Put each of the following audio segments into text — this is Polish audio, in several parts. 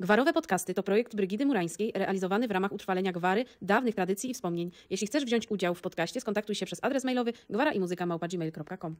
Gwarowe podcasty to projekt Brygidy Murańskiej realizowany w ramach utrwalenia gwary, dawnych tradycji i wspomnień. Jeśli chcesz wziąć udział w podcaście, skontaktuj się przez adres mailowy gwaraimuzyka@gmail.com.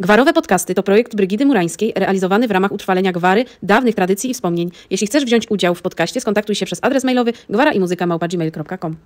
Gwarowe podcasty to projekt Brygidy Murańskiej realizowany w ramach utrwalenia gwary, dawnych tradycji i wspomnień. Jeśli chcesz wziąć udział w podcaście, skontaktuj się przez adres mailowy gwaraimuzykamaopa@gmail.com.